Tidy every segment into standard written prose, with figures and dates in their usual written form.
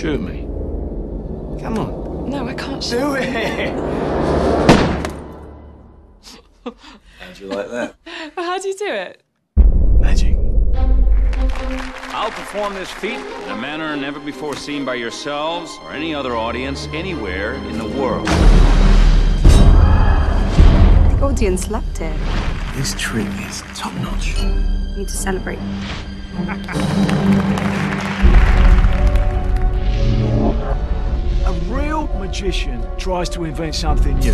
shoot me? Come on. No, I can't shoot. Do it! How'd you like that? Well, how do you do it? Magic. I'll perform this feat in a manner never before seen by yourselves or any other audience anywhere in the world. The audience loved it. This trick is top-notch. We need to celebrate. A real magician tries to invent something new.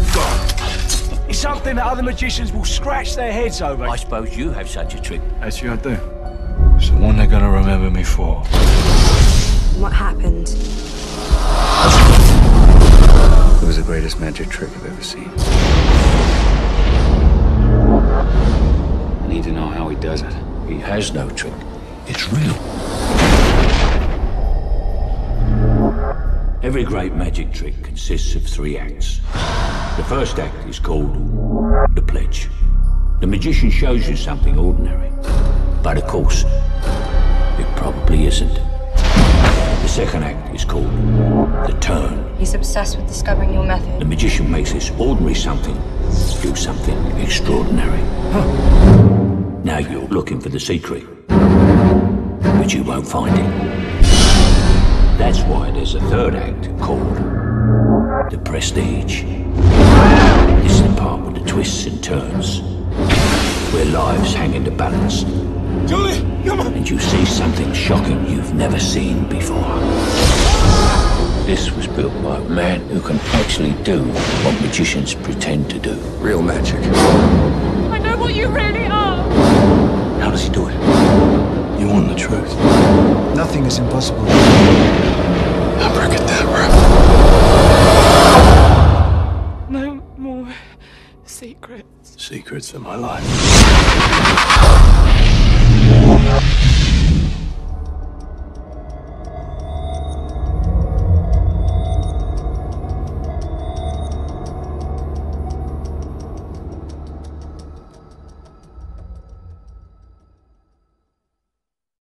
It's something that other magicians will scratch their heads over. I suppose you have such a trick. Actually, I do. It's the one they're going to remember me for. What happened? It was the greatest magic trick I've ever seen. I need to know how he does it. He has no trick. It's real. Every great magic trick consists of 3 acts. The first act is called the pledge. The magician shows you something ordinary. But of course, it probably isn't. The second act is called the turn. He's obsessed with discovering your method. The magician makes this ordinary something do something extraordinary. Huh. Now you're looking for the secret, but you won't find it. That's why there's a third act called The Prestige. This is the part with the twists and turns, where lives hang in the balance. Julie, come on. And you see something shocking you've never seen before. This was built by a man who can actually do what magicians pretend to do. Real magic. I know what you really are. How does he do it? You want the truth. Nothing is impossible. Abracadabra. No more secrets. Secrets in my life.